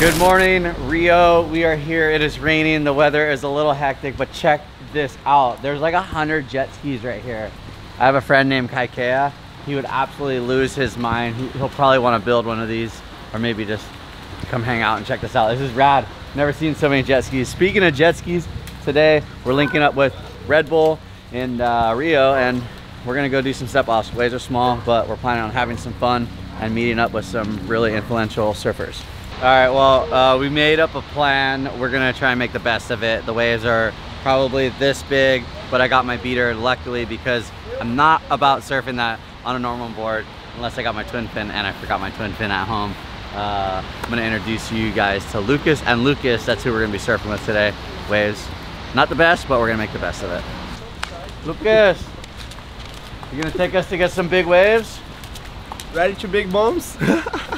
Good morning, Rio. We are here. It is raining. The weather is a little hectic, but check this out. There's like 100 jet skis right here. I have a friend named Kaikea. He would absolutely lose his mind. He'll probably want to build one of these, or maybe just come hang out and check this out. This is rad. Never seen so many jet skis. Speaking of jet skis, today we're linking up with Red Bull in Rio, and we're gonna go do some step offs. Waves are small, but we're planning on having some fun and meeting up with some really influential surfers. All right, well, we made up a plan. We're gonna try and make the best of it. The waves are probably this big, but I got my beater luckily because I'm not about surfing that on a normal board unless I got my twin fin, and I forgot my twin fin at home. I'm gonna introduce you guys to Lucas, and Lucas, that's who we're gonna be surfing with today. Waves, not the best, but we're gonna make the best of it. Lucas, you gonna take us to get some big waves? Ready to big bumps?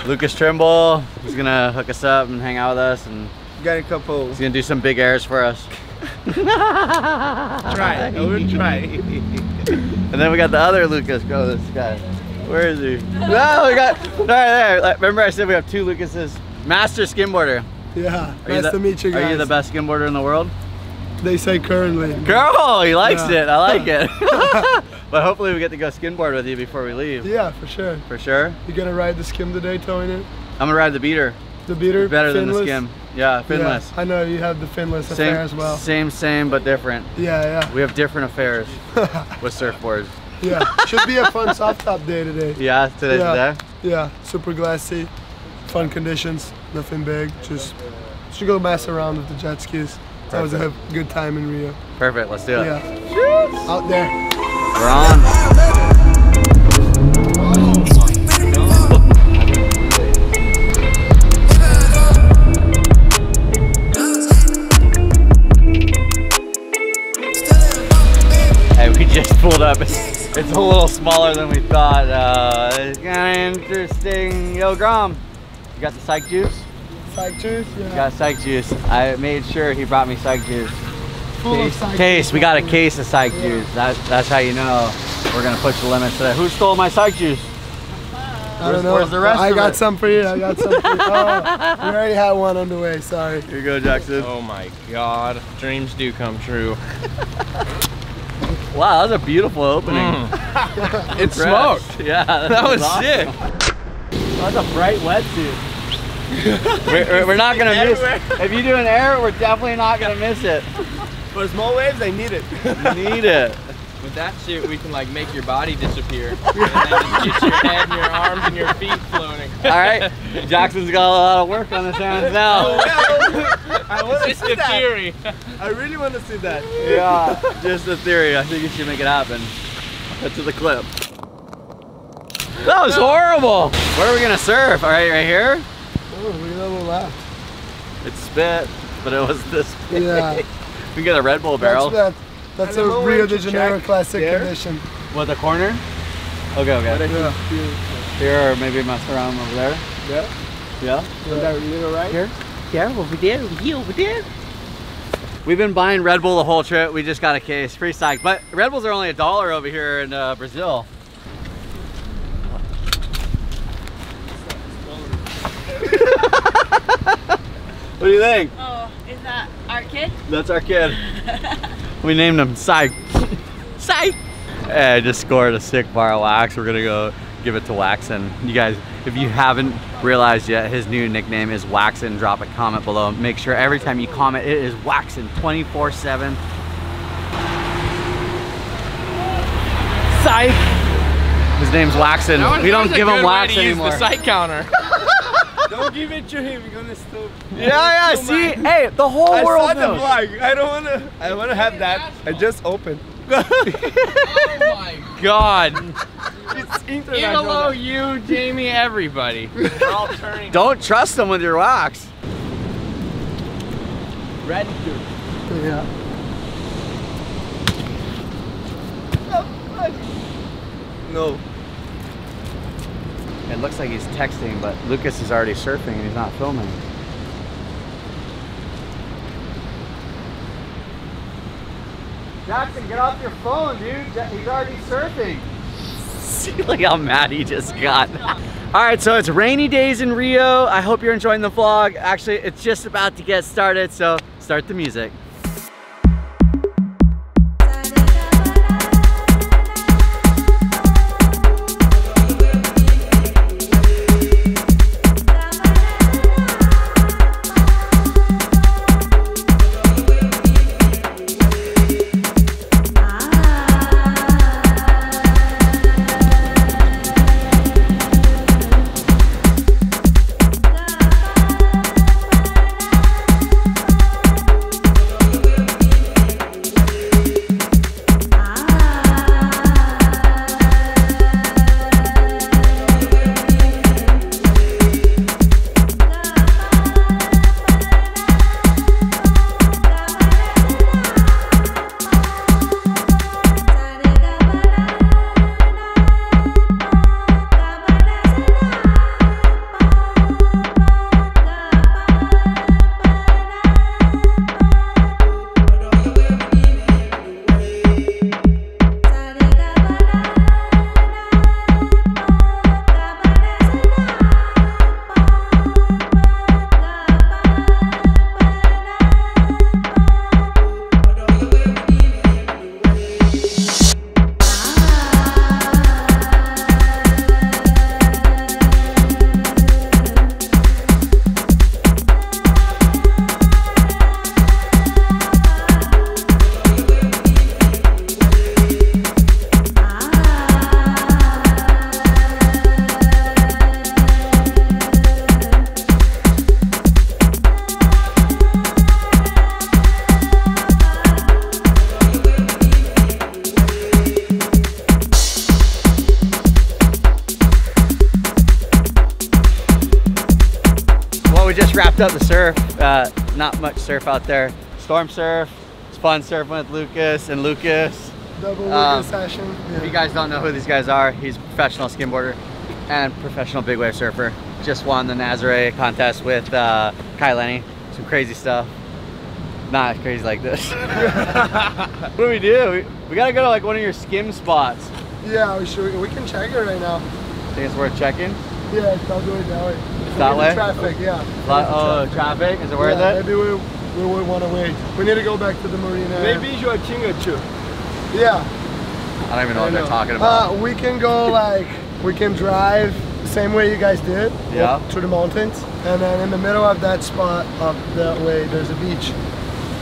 Lucas Trimble, he's gonna hook us up and hang out with us, and got a couple. He's gonna do some big airs for us. Try, we'll try. And then we got the other Lucas. Go, this guy. Where is he? No, we got right there. Remember I said we have two Lucases. Master skimboarder. Yeah. Nice to meet you guys. Are you the best skimboarder in the world? They say currently. Girl, he likes it. I like it. But hopefully we get to go skimboard with you before we leave. Yeah, for sure. For sure? You gonna ride the skim today, towing it? I'm gonna ride the beater. The beater? It's better finless than the skim. Yeah, finless. Yeah, I know you have the finless same, affair as well. Same, but different. Yeah, yeah. We have different affairs with surfboards. Yeah, should be a fun soft top day today. Yeah, today's the day? Yeah, super glassy, fun conditions, nothing big. Just should go mess around with the jet skis. Perfect. That was a good time in Rio. Perfect, let's do it. Yeah. Out there. We're on. Hey, we just pulled up. It's a little smaller than we thought. It's kind of interesting. Yo, Grom, you got the psych juice? Psych juice? Yeah. You got psych juice. I made sure he brought me psych juice. Case, we got a case of psych juice. That's how you know we're gonna push the limits today. Who stole my psych juice? I don't know. Where's the rest? I got some for you. I got some for you. Oh, we already had one on the way. Sorry. Here you go, Jackson. Oh my God, dreams do come true. Wow, that was a beautiful opening. It smoked. Yeah, that was awesome. Sick. That's a bright wetsuit. We're not gonna miss it. If you do an air, we're definitely not gonna miss it. For small waves, they need it. Need it. With that suit, we can like make your body disappear. And then just get your head and your arms and your feet floating. All right, Jackson's got a lot of work on his hands now. I want to see that. Theory. I really want to see that. Yeah, just a theory. I think you should make it happen. That's to the clip. That was horrible. Where are we gonna surf? All right, right here. Oh, we got a little left. It spit, but it was this big. Yeah. We got a Red Bull barrel. That's a Rio de Janeiro classic condition. What, the corner? Okay. Yeah. Here, or maybe mess around over there. Yeah. Yeah. Is that little right? Here? Yeah, over there. We've been buying Red Bull the whole trip. We just got a case, pretty psyched. But Red Bulls are only $1 over here in Brazil. What do you think? Oh, is that our kid? That's our kid. We named him Psych. Psych! Hey, I just scored a sick bar of wax. We're gonna go give it to Waxin. You guys, if you haven't realized yet, his new nickname is Waxin. Drop a comment below. Make sure every time you comment, it is Waxin 24/7. Psych! His name's Waxin. We don't give him wax anymore. That's a good way to use the Psych counter. Don't give it to him. He's gonna stop. Yeah. See, hey, the whole world knows. I saw the vlog. I wanna have that. I just opened. Oh my God. It's international. Hello, you, Jamie, everybody. We're all turning. Don't trust them with your rocks. Ready to. Yeah. No. It looks like he's texting, but Lucas is already surfing and he's not filming. Jackson, get off your phone, dude. He's already surfing. See, look how mad he just got. All right, so it's rainy days in Rio. I hope you're enjoying the vlog. Actually, it's just about to get started, so start the music. We just wrapped up the surf. Not much surf out there. Storm surf. It's fun surfing with Lucas and Lucas. Double Lucas session. Yeah. If you guys don't know who these guys are, he's a professional skimboarder and professional big wave surfer. Just won the Nazare contest with Kai Lenny. Some crazy stuff. Not crazy like this. What do? We gotta go to like one of your skim spots. Yeah, we can check it right now. Think it's worth checking? Yeah, it's all the way that way. That way? Traffic, yeah. Traffic? Is it worth it? Maybe we would want to wait. We need to go back to the marina. Maybe you are chinga too. Yeah. I don't even know what they're talking about. We can go like, we can drive the same way you guys did. Yeah. Up to the mountains. And then in the middle of that spot up that way, there's a beach,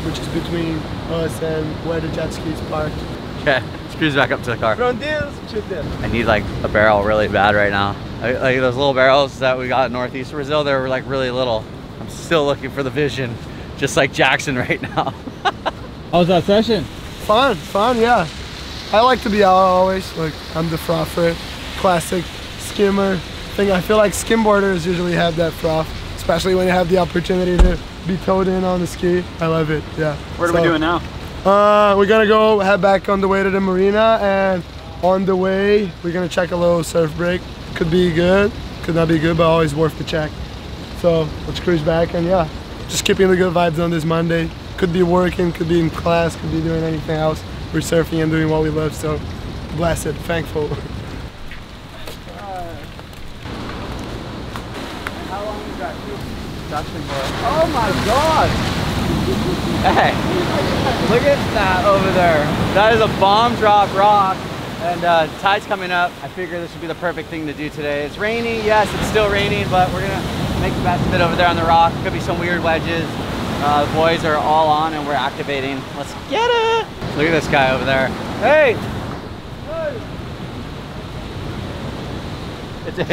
which is between us and where the jet ski is parked. Okay, screws back up to the car. From this to this. I need like a barrel really bad right now. Like those little barrels that we got in Northeast Brazil, they were like really little. I'm still looking for the vision, just like Jackson right now. How was that session? Fun, yeah. I like to be out always. Like, I'm the frother, classic skimmer thing. I feel like skimboarders usually have that froth, especially when you have the opportunity to be towed in on the ski. I love it, yeah. What are we doing now? We're gonna go head back on the way to the marina, and on the way, we're gonna check a little surf break. Could be good, could not be good, but always worth the check. So let's cruise back, and yeah, just keeping the good vibes on this Monday. Could be working, could be in class, could be doing anything else. We're surfing and doing what we love, so blessed, thankful. How long is that production for? Oh my God! Hey, look at that over there. That is a bomb drop rock. And tide's coming up. I figure this would be the perfect thing to do today. It's rainy, yes, it's still raining, but we're gonna make the best of it over there on the rock. Could be some weird wedges. The boys are all on and we're activating. Let's get it! Look at this guy over there. Hey!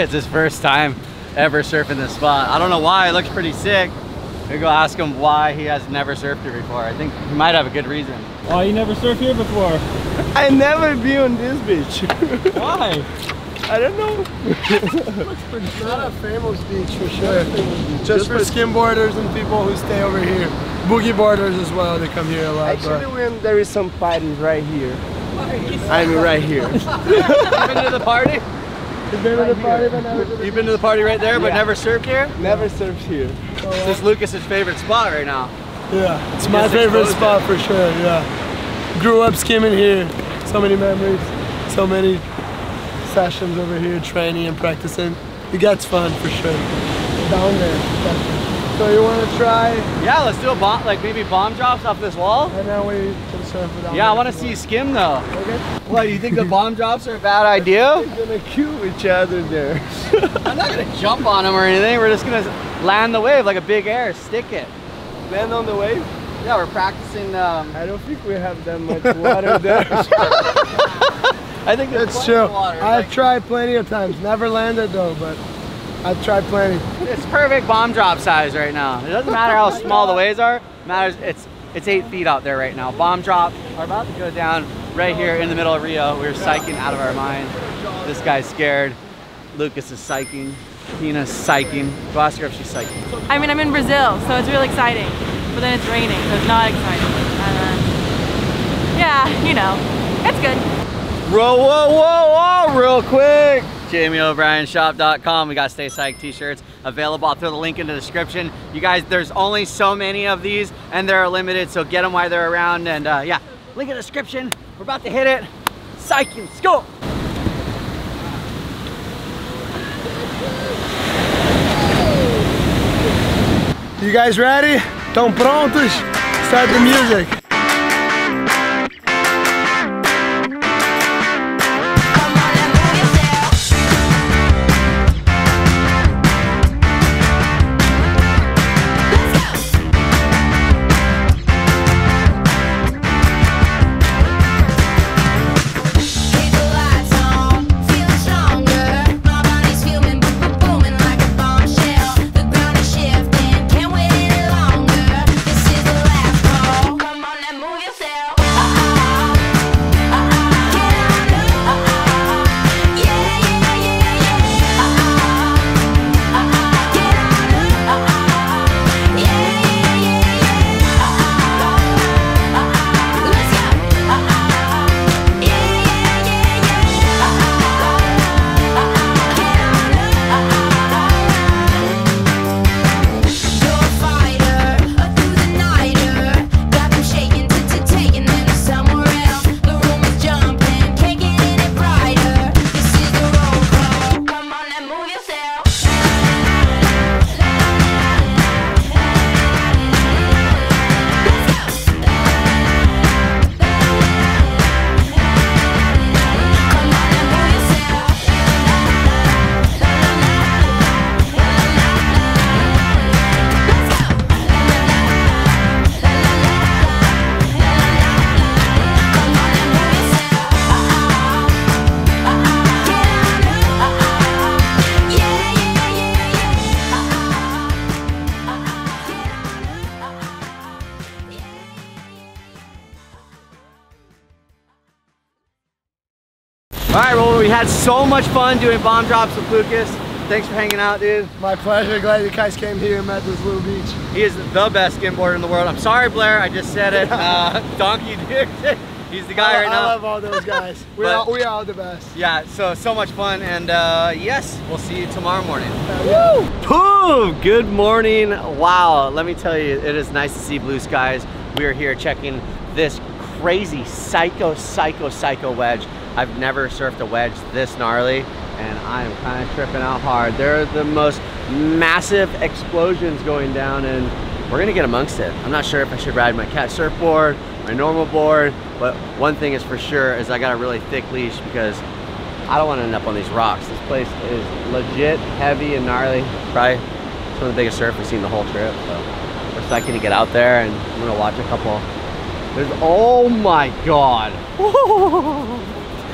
It's his first time ever surfing this spot. I don't know why, it looks pretty sick. We'll go ask him why he has never surfed here before. I think he might have a good reason. Why you never surfed here before? I never been on this beach. Why? I don't know. It's not a famous beach for sure. Just for skimboarders and people who stay over here. Boogie boarders as well, they come here a lot. Actually, when there is some parties right here. I mean, right here. You've been to the party? You've been to the party, but never surfed. You've been to the party right there, but never surfed here? Never surfed here. This is Lucas's favorite spot right now. Yeah, it's my favorite spot for sure, yeah. Grew up skimming here. So many memories, so many sessions over here, training and practicing. It gets fun for sure. Down there. So you want to try? Yeah, let's do a bomb, like maybe bomb drops off this wall. And then we can surf it down. Yeah, I want to see you skim though. Okay. What, you think the bomb drops are a bad idea? We're going to cue each other there. I'm not going to jump on them or anything. We're just going to land the wave like a big air, stick it. Land on the wave? Yeah, we're practicing. I don't think we have that much water there. I think that's true. Water. I've tried plenty of times. Never landed though, but I've tried plenty. It's perfect bomb drop size right now. It doesn't matter how small the waves are. It matters. It's 8 feet out there right now. Bomb drop are about to go down right here in the middle of Rio. We're psyching out of our mind. This guy's scared. Lucas is psyching. Tina's psyching. Go ask her if she's psyching. I mean, I'm in Brazil, so it's really exciting. But then it's raining, so it's not exciting. Yeah, you know, it's good. Whoa, whoa, whoa, whoa, real quick. JamieOBrienshop.com. We got Stay Psyched t-shirts available. I'll throw the link in the description. You guys, there's only so many of these and they're limited, so get them while they're around. And yeah, link in the description. We're about to hit it. Psych you, let's go. You guys ready? Estão prontos? Start the music. All right, well, we had so much fun doing bomb drops with Lucas. Thanks for hanging out, dude. My pleasure. Glad you guys came here and met this little beach. He is the best skimboarder in the world. I'm sorry, Blair. I just said it. Donkey Dick. He's the guy right now. I love all those guys. we are all the best. Yeah, so much fun. And yes, we'll see you tomorrow morning. Woo! Boom! Good morning. Wow. Let me tell you, it is nice to see blue skies. We are here checking this crazy psycho wedge. I've never surfed a wedge this gnarly, and I'm kind of tripping out hard. There are the most massive explosions going down, and we're gonna get amongst it. I'm not sure if I should ride my cat surfboard, my normal board, but one thing is for sure is I got a really thick leash because I don't want to end up on these rocks. This place is legit heavy and gnarly. Probably it's one of the biggest surf we've seen the whole trip, so we're psyched to get out there, and I'm gonna watch a couple. There's, oh my God. Whoa.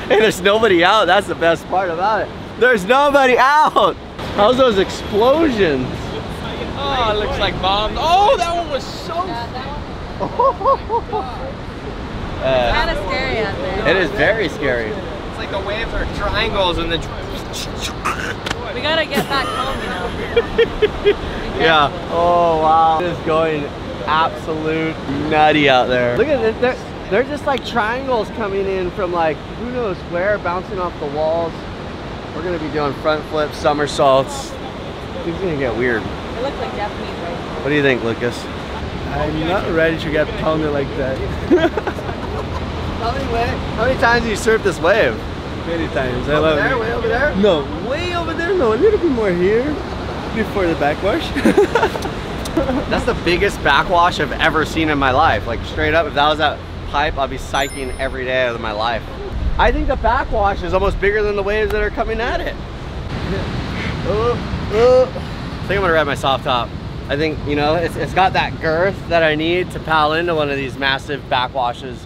Hey, there's nobody out. That's the best part about it. There's nobody out. How's those explosions? Oh, it looks like bombs. Oh, that one was so... It's kind of scary out there. It is very scary. It's like the waves are triangles and then... We gotta get back home, you know. Yeah. Oh, wow. It is going absolute nutty out there. Look at this. They're just like triangles coming in from like who knows where, bouncing off the walls. We're gonna be doing front flips, somersaults. It's gonna get weird. It looks like Japanese, right? What do you think, Lucas? I'm not ready to get pounded like that. How many times have you surfed this wave? Many times. I love it. Way over there? No. Way over over there, no, a little bit more here before the backwash. That's the biggest backwash I've ever seen in my life. Like straight up, if that was that pipe, I'd be psyching every day out of my life. I think the backwash is almost bigger than the waves that are coming at it. I think I'm gonna ride my soft top. I think, you know, it's got that girth that I need to paddle into one of these massive backwashes.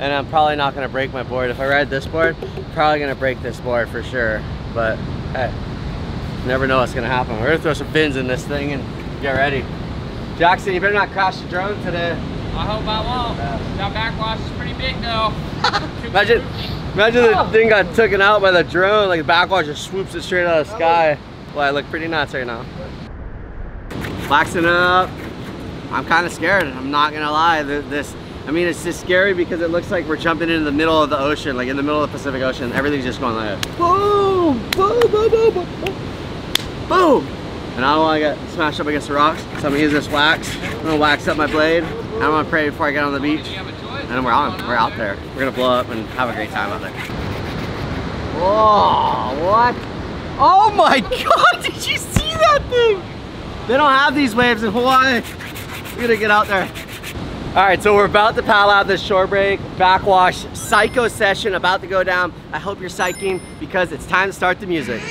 And I'm probably not gonna break my board. If I ride this board, I'm probably gonna break this board for sure. But hey, never know what's gonna happen. We're gonna throw some fins in this thing and get ready. Jackson, you better not crash the drone today. I hope I won't. That backwash is pretty big though. Imagine the thing got taken out by the drone, like the backwash just swoops it straight out of the sky. Well, I look pretty nuts right now. Laxing up. I'm kind of scared, I'm not gonna lie. I mean, it's just scary because it looks like we're jumping into the middle of the ocean, like in the middle of the Pacific Ocean. Everything's just going like, boom, boom, boom, boom, boom, boom. And I don't want to get smashed up against the rocks, so I'm gonna use this wax. I'm gonna wax up my blade. And I'm gonna pray before I get on the beach. And then we're on. We're out there. We're gonna blow up and have a great time out there. Whoa! What? Oh my God! Did you see that thing? They don't have these waves in Hawaii. We're gonna get out there. All right, so we're about to paddle out this shore break, backwash, psycho session about to go down. I hope you're psyching because it's time to start the music.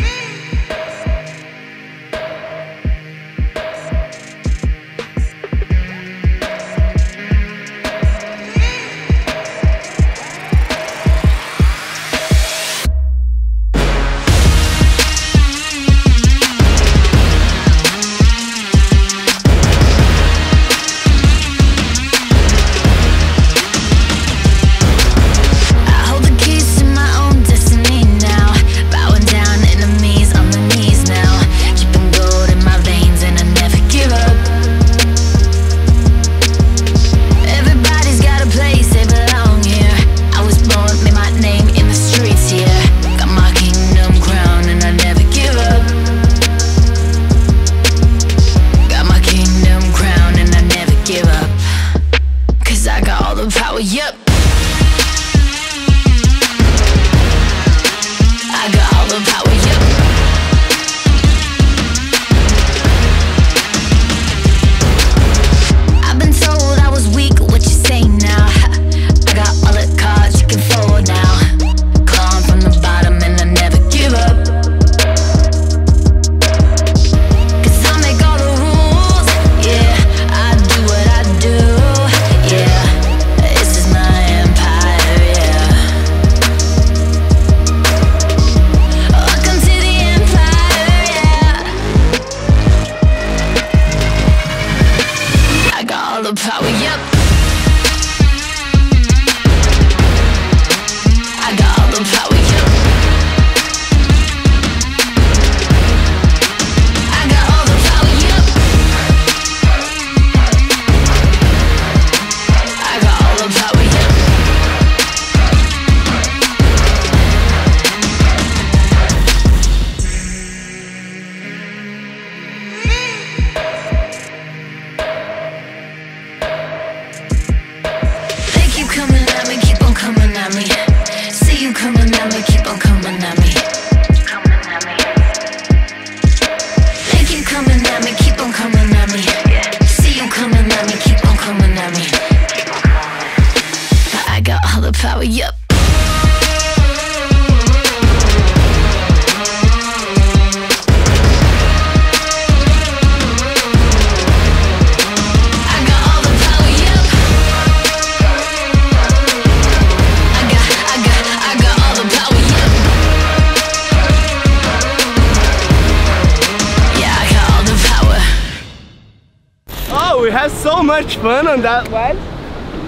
So much fun on that one.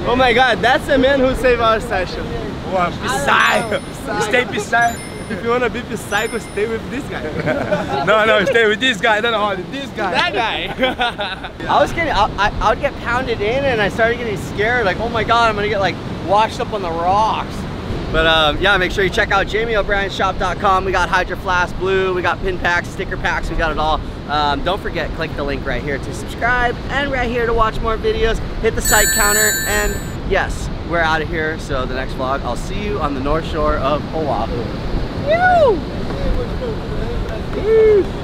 Oh my God, that's the man who saved our session. Wow, psycho. Stay psycho. If you want to be psycho, stay with this guy. No, stay with this guy. No, this guy. That guy. I was getting, I would get pounded in and I started getting scared. Like, oh my God, I'm going to get like washed up on the rocks. But yeah, make sure you check out JamieOBrienshop.com. We got Hydro Flask, blue, we got pin packs, sticker packs, we got it all. Don't forget, click the link right here to subscribe and right here to watch more videos. Hit the psych counter and yes, we're out of here. So the next vlog, I'll see you on the North Shore of Oahu. Woo! Woo!